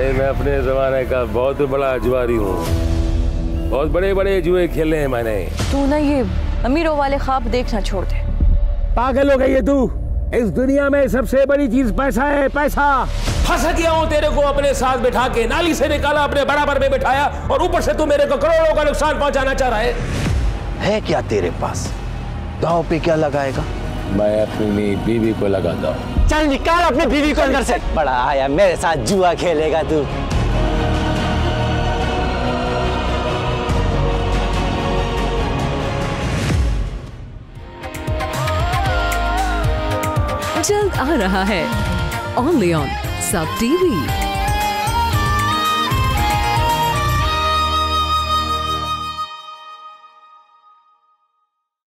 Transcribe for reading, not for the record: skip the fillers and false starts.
अरे मैं अपने ज़माने का बहुत बड़ा जुआरी हूँ, बहुत बड़े बड़े जुए खेले हैं मैंने। तू ना ये अमीरों वाले ख्वाब देखना छोड़ दे। पागल हो गई है तू, इस दुनिया में सबसे बड़ी चीज पैसा है, पैसा। फंस गया हूँ तेरे को अपने साथ बिठा के, नाली से निकाला अपने बराबर में बिठाया और ऊपर से तू मेरे को करोड़ों का नुकसान पहुँचाना चाह रहा है क्या तेरे पास? दांव पे क्या लगाएगा? मैं अपनी बीवी को लगाता हूँ। चल निकाल अपनी बीवी को अंदर से। बड़ा आया मेरे साथ जुआ खेलेगा तू। जल्द आ रहा है ओनली ऑन सब टीवी।